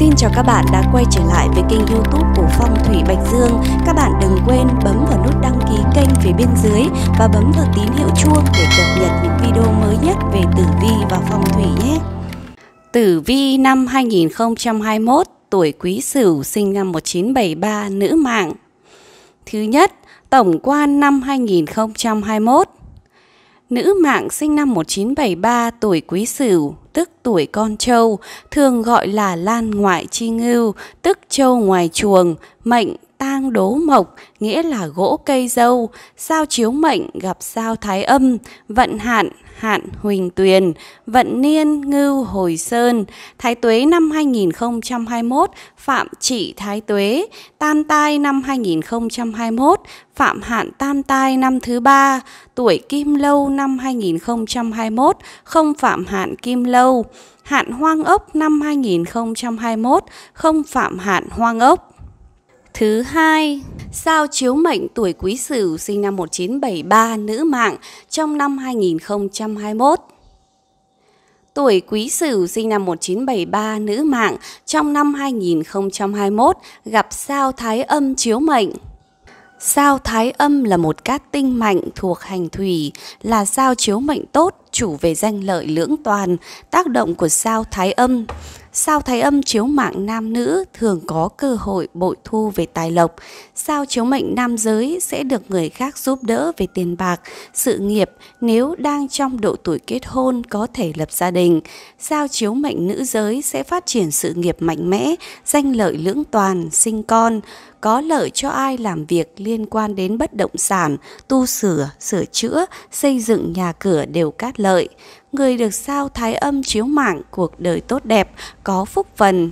Xin chào các bạn đã quay trở lại với kênh YouTube của Phong Thủy Bạch Dương. Các bạn đừng quên bấm vào nút đăng ký kênh phía bên dưới và bấm vào tín hiệu chuông để cập nhật những video mới nhất về tử vi và phong thủy nhé. Tử vi năm 2021, tuổi Quý Sửu, sinh năm 1973, nữ mạng. Thứ nhất, tổng quan năm 2021. Nữ mạng sinh năm 1973, tuổi Quý Sửu, tức tuổi con trâu, thường gọi là Lan ngoại chi Ngưu, tức trâu ngoài chuồng, mệnh Tang đố mộc, nghĩa là gỗ cây dâu, sao chiếu mệnh gặp sao Thái âm, vận hạn Hạn Huỳnh Tuyền, vận niên ngưu Hồi Sơn, Thái Tuế năm 2021 phạm trị Thái Tuế, Tam Tai năm 2021 phạm hạn Tam Tai năm thứ ba, tuổi Kim Lâu năm 2021 không phạm hạn Kim Lâu, hạn Hoang Ốc năm 2021 không phạm hạn Hoang Ốc. Thứ hai, sao chiếu mệnh tuổi Quý Sửu sinh năm 1973 nữ mạng trong năm 2021. Tuổi Quý Sửu sinh năm 1973 nữ mạng trong năm 2021 gặp sao Thái âm chiếu mệnh. Sao Thái âm là một cát tinh mạnh thuộc hành thủy, là sao chiếu mệnh tốt, chủ về danh lợi lưỡng toàn, tác động của sao Thái âm. Sao Thái âm chiếu mạng nam nữ thường có cơ hội bội thu về tài lộc. Sao chiếu mệnh nam giới sẽ được người khác giúp đỡ về tiền bạc, sự nghiệp, nếu đang trong độ tuổi kết hôn có thể lập gia đình. Sao chiếu mệnh nữ giới sẽ phát triển sự nghiệp mạnh mẽ, danh lợi lưỡng toàn, sinh con, có lợi cho ai làm việc liên quan đến bất động sản, tu sửa, sửa chữa, xây dựng nhà cửa đều cát lợi. Người được sao Thái âm chiếu mạng cuộc đời tốt đẹp, có phúc phần.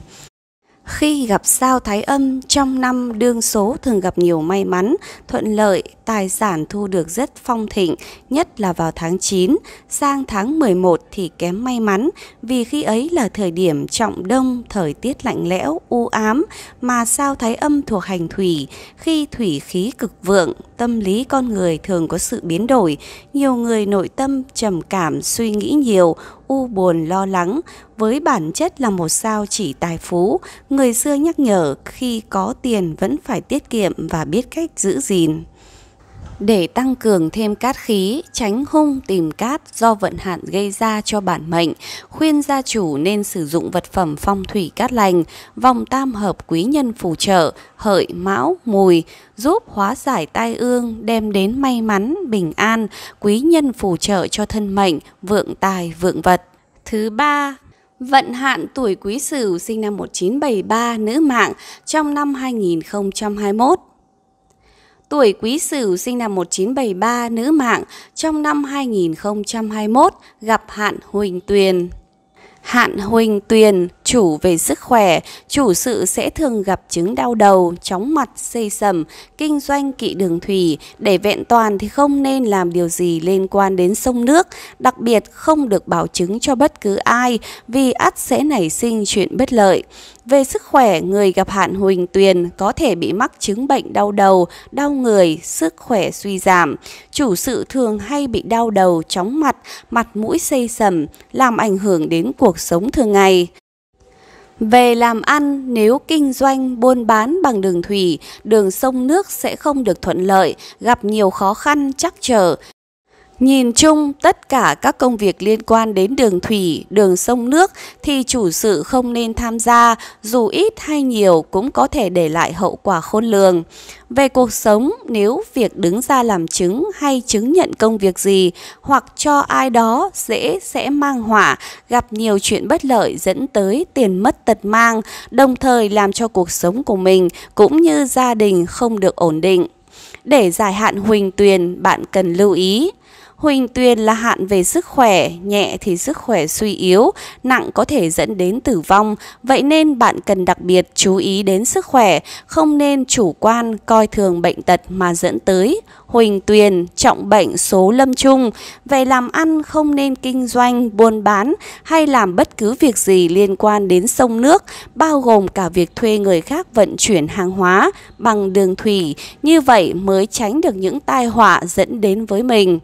Khi gặp sao Thái âm trong năm, đương số thường gặp nhiều may mắn, thuận lợi, tài sản thu được rất phong thịnh, nhất là vào tháng 9, sang tháng 11 thì kém may mắn, vì khi ấy là thời điểm trọng đông, thời tiết lạnh lẽo, u ám, mà sao Thái âm thuộc hành thủy, khi thủy khí cực vượng, tâm lý con người thường có sự biến đổi, nhiều người nội tâm trầm cảm, suy nghĩ nhiều, u buồn lo lắng. Với bản chất là một sao chỉ tài phú, người xưa nhắc nhở khi có tiền vẫn phải tiết kiệm và biết cách giữ gìn. Để tăng cường thêm cát khí, tránh hung tìm cát do vận hạn gây ra cho bản mệnh, khuyên gia chủ nên sử dụng vật phẩm phong thủy cát lành, vòng tam hợp quý nhân phù trợ, hợi, mão, mùi, giúp hóa giải tai ương, đem đến may mắn, bình an, quý nhân phù trợ cho thân mệnh, vượng tài, vượng vật. Thứ ba, vận hạn tuổi Quý Sửu sinh năm 1973 nữ mạng trong năm 2021. Tuổi Quý Sửu sinh năm 1973 nữ mạng trong năm 2021 gặp hạn Huỳnh Tuyền. Hạn Huỳnh Tuyền chủ về sức khỏe, chủ sự sẽ thường gặp chứng đau đầu, chóng mặt, xây sẩm, kinh doanh kỵ đường thủy. Để vẹn toàn thì không nên làm điều gì liên quan đến sông nước, đặc biệt không được báo chứng cho bất cứ ai vì ắt sẽ nảy sinh chuyện bất lợi. Về sức khỏe, người gặp hạn Huỳnh Tuyền có thể bị mắc chứng bệnh đau đầu, đau người, sức khỏe suy giảm. Chủ sự thường hay bị đau đầu, chóng mặt, mặt mũi xây sẩm, làm ảnh hưởng đến cuộc sống thường ngày. Về làm ăn, nếu kinh doanh buôn bán bằng đường thủy, đường sông nước sẽ không được thuận lợi, gặp nhiều khó khăn trắc trở. Nhìn chung, tất cả các công việc liên quan đến đường thủy, đường sông nước thì chủ sự không nên tham gia, dù ít hay nhiều cũng có thể để lại hậu quả khôn lường. Về cuộc sống, nếu việc đứng ra làm chứng hay chứng nhận công việc gì hoặc cho ai đó sẽ mang họa, gặp nhiều chuyện bất lợi dẫn tới tiền mất tật mang, đồng thời làm cho cuộc sống của mình cũng như gia đình không được ổn định. Để giải hạn Huỳnh Tuyền, bạn cần lưu ý. Huỳnh Tuyền là hạn về sức khỏe, nhẹ thì sức khỏe suy yếu, nặng có thể dẫn đến tử vong. Vậy nên bạn cần đặc biệt chú ý đến sức khỏe, không nên chủ quan coi thường bệnh tật mà dẫn tới Huỳnh Tuyền, trọng bệnh số lâm chung. Về làm ăn, không nên kinh doanh, buôn bán hay làm bất cứ việc gì liên quan đến sông nước, bao gồm cả việc thuê người khác vận chuyển hàng hóa bằng đường thủy, như vậy mới tránh được những tai họa dẫn đến với mình.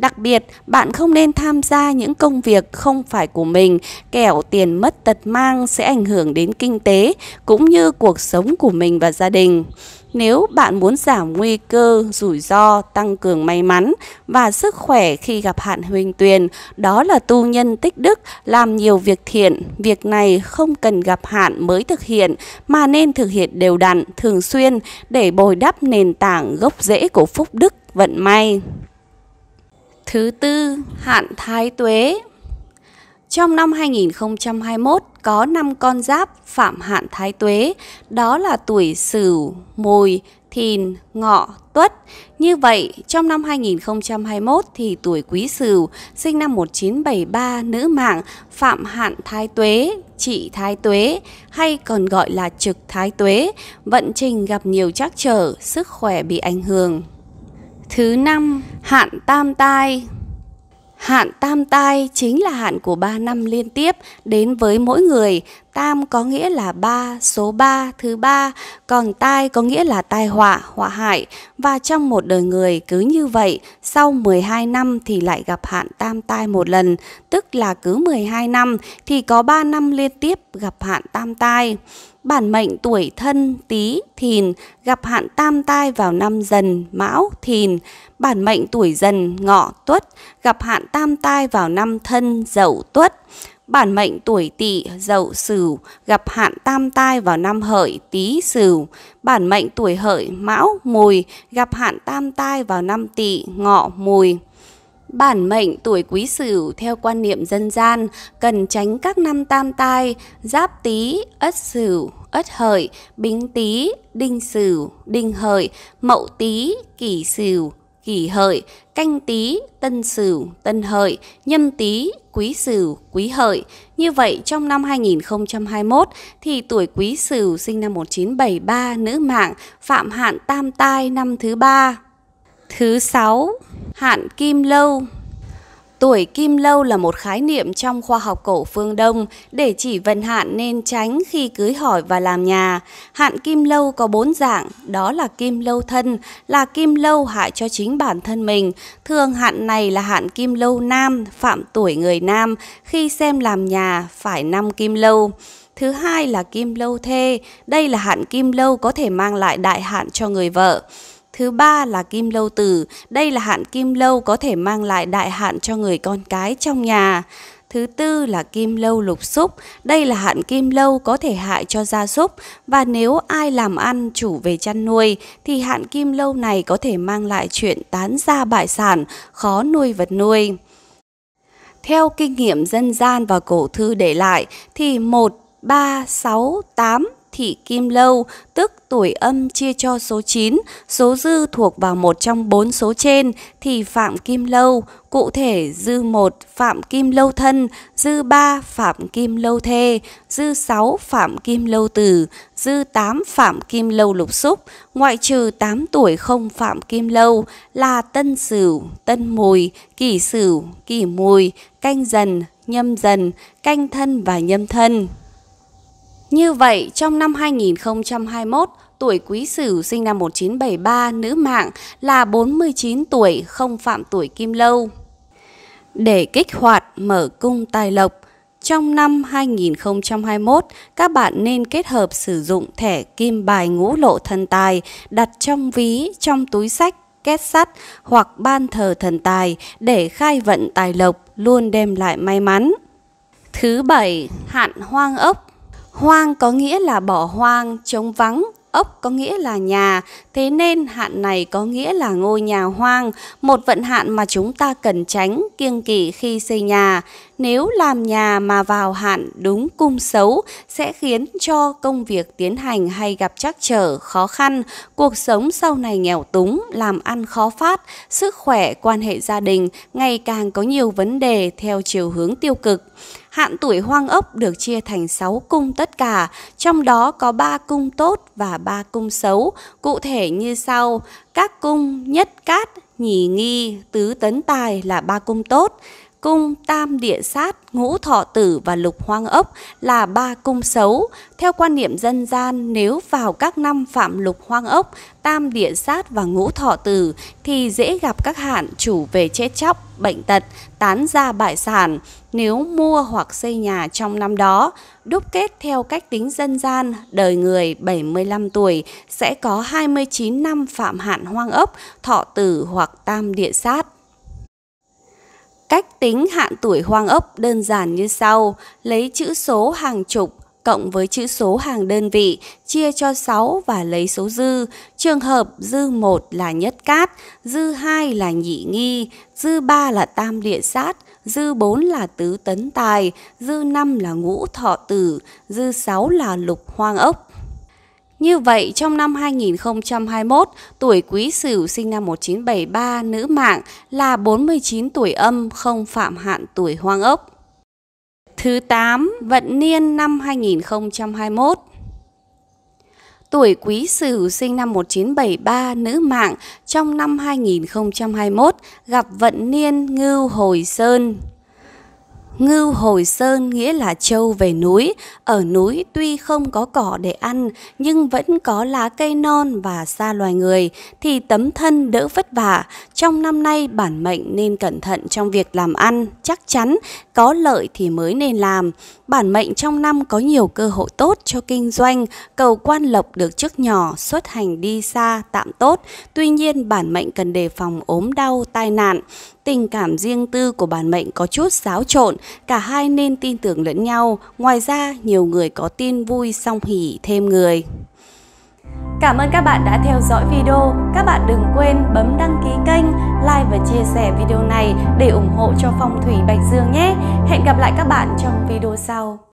Đặc biệt, bạn không nên tham gia những công việc không phải của mình, kẻo tiền mất tật mang sẽ ảnh hưởng đến kinh tế cũng như cuộc sống của mình và gia đình. Nếu bạn muốn giảm nguy cơ, rủi ro, tăng cường may mắn và sức khỏe khi gặp Hạn Huỳnh Tuyền, đó là tu nhân tích đức, làm nhiều việc thiện. Việc này không cần gặp hạn mới thực hiện, mà nên thực hiện đều đặn, thường xuyên để bồi đắp nền tảng gốc rễ của phúc đức, vận may. Thứ tư, hạn Thái Tuế. Trong năm 2021 có 5 con giáp phạm hạn Thái Tuế, đó là tuổi Sửu, Mùi, Thìn, Ngọ, Tuất. Như vậy, trong năm 2021 thì tuổi Quý Sửu, sinh năm 1973, nữ mạng, phạm hạn Thái Tuế, trị Thái Tuế hay còn gọi là trực Thái Tuế, vận trình gặp nhiều trắc trở, sức khỏe bị ảnh hưởng. Thứ năm, hạn Tam Tai. Hạn Tam Tai chính là hạn của 3 năm liên tiếp đến với mỗi người. Tam có nghĩa là 3, số 3, thứ 3, còn tai có nghĩa là tai họa, họa hại. Và trong một đời người cứ như vậy, sau 12 năm thì lại gặp hạn Tam Tai một lần, tức là cứ 12 năm thì có 3 năm liên tiếp gặp hạn Tam Tai. Bản mệnh tuổi Thân, Tý, Thìn gặp hạn Tam Tai vào năm Dần, Mão, Thìn. Bản mệnh tuổi Dần, Ngọ, Tuất gặp hạn Tam Tai vào năm Thân, Dậu, Tuất. Bản mệnh tuổi Tỵ, Dậu, Sửu gặp hạn Tam Tai vào năm Hợi, Tý, Sửu. Bản mệnh tuổi Hợi, Mão, Mùi gặp hạn Tam Tai vào năm Tỵ, Ngọ, Mùi. Bản mệnh tuổi Quý Sửu theo quan niệm dân gian cần tránh các năm Tam Tai: Giáp Tý, Ất Sửu, Ất Hợi, Bính Tý, Đinh Sửu, Đinh Hợi, Mậu Tý, Kỷ Sửu, Kỷ Hợi, Canh Tý, Tân Sửu, Tân Hợi, Nhâm Tý, Quý Sửu, Quý Hợi. Như vậy trong năm 2021 thì tuổi Quý Sửu sinh năm 1973, nữ mạng, phạm hạn Tam Tai năm thứ 3. Thứ 6, hạn Kim Lâu. Tuổi Kim Lâu là một khái niệm trong khoa học cổ phương Đông để chỉ vận hạn nên tránh khi cưới hỏi và làm nhà. Hạn Kim Lâu có 4 dạng, đó là Kim Lâu Thân, là Kim Lâu hại cho chính bản thân mình. Thường hạn này là hạn Kim Lâu Nam, phạm tuổi người nam, khi xem làm nhà phải 5 Kim Lâu. Thứ hai là Kim Lâu Thê, đây là hạn Kim Lâu có thể mang lại đại hạn cho người vợ. Thứ ba là Kim Lâu Tử, đây là hạn Kim Lâu có thể mang lại đại hạn cho người con cái trong nhà. Thứ tư là Kim Lâu Lục Xúc, đây là hạn Kim Lâu có thể hại cho gia súc. Và nếu ai làm ăn chủ về chăn nuôi thì hạn Kim Lâu này có thể mang lại chuyện tán gia bại sản, khó nuôi vật nuôi. Theo kinh nghiệm dân gian và cổ thư để lại thì 1, 3, 6, 8 thị Kim Lâu, tức tuổi âm chia cho số 9, số dư thuộc vào một trong 4 số trên thì phạm Kim Lâu. Cụ thể, dư 1 phạm Kim Lâu Thân, dư 3 phạm Kim Lâu Thê, dư 6 phạm Kim Lâu Tử, dư 8 phạm Kim Lâu Lục Xúc, ngoại trừ 8 tuổi không phạm Kim Lâu là Tân Sửu, Tân Mùi, Kỷ Sửu, Kỷ Mùi, Canh Dần, Nhâm Dần, Canh Thân và Nhâm Thân. Như vậy, trong năm 2021, tuổi Quý Sửu sinh năm 1973, nữ mạng, là 49 tuổi, không phạm tuổi Kim Lâu. Để kích hoạt mở cung tài lộc, trong năm 2021, các bạn nên kết hợp sử dụng thẻ kim bài ngũ lộ thần tài đặt trong ví, trong túi sách, két sắt hoặc ban thờ thần tài để khai vận tài lộc luôn đem lại may mắn. Thứ 7, hạn Hoang Ốc. Hoang có nghĩa là bỏ hoang, trống vắng, ốc có nghĩa là nhà, thế nên hạn này có nghĩa là ngôi nhà hoang, một vận hạn mà chúng ta cần tránh, kiêng kỵ khi xây nhà. Nếu làm nhà mà vào hạn đúng cung xấu sẽ khiến cho công việc tiến hành hay gặp trắc trở, khó khăn, cuộc sống sau này nghèo túng, làm ăn khó phát, sức khỏe, quan hệ gia đình ngày càng có nhiều vấn đề theo chiều hướng tiêu cực. Hạn tuổi Hoang Ốc được chia thành 6 cung tất cả, trong đó có 3 cung tốt và 3 cung xấu, cụ thể như sau: các cung Nhất Cát, Nhì Nghi, Tứ Tấn Tài là 3 cung tốt, cung tam địa sát, ngũ thọ tử và lục hoang ốc là ba cung xấu. Theo quan niệm dân gian, nếu vào các năm phạm lục hoang ốc, tam địa sát và ngũ thọ tử thì dễ gặp các hạn chủ về chết chóc, bệnh tật, tán gia bại sản nếu mua hoặc xây nhà trong năm đó. Đúc kết theo cách tính dân gian, đời người 75 tuổi sẽ có 29 năm phạm hạn hoang ốc, thọ tử hoặc tam địa sát. Cách tính hạn tuổi hoang ốc đơn giản như sau: lấy chữ số hàng chục cộng với chữ số hàng đơn vị, chia cho 6 và lấy số dư. Trường hợp dư 1 là nhất cát, dư 2 là nhị nghi, dư 3 là tam địa sát, dư 4 là tứ tấn tài, dư 5 là ngũ thọ tử, dư 6 là lục hoang ốc. Như vậy, trong năm 2021, tuổi Quý Sửu sinh năm 1973, nữ mạng là 49 tuổi âm, không phạm hạn tuổi hoang ốc. Thứ 8, Vận Niên năm 2021. Tuổi Quý Sửu sinh năm 1973, nữ mạng, trong năm 2021 gặp Vận Niên ngưu Hồi Sơn. Ngưu Hồi Sơn nghĩa là trâu về núi, ở núi tuy không có cỏ để ăn nhưng vẫn có lá cây non và xa loài người thì tấm thân đỡ vất vả. Trong năm nay bản mệnh nên cẩn thận trong việc làm ăn, chắc chắn có lợi thì mới nên làm. Bản mệnh trong năm có nhiều cơ hội tốt cho kinh doanh, cầu quan lộc được chức nhỏ, xuất hành đi xa tạm tốt. Tuy nhiên bản mệnh cần đề phòng ốm đau, tai nạn. Tình cảm riêng tư của bản mệnh có chút xáo trộn, cả hai nên tin tưởng lẫn nhau. Ngoài ra, nhiều người có tin vui song hỉ thêm người. Cảm ơn các bạn đã theo dõi video. Các bạn đừng quên bấm đăng ký kênh, like và chia sẻ video này để ủng hộ cho Phong Thủy Bạch Dương nhé. Hẹn gặp lại các bạn trong video sau.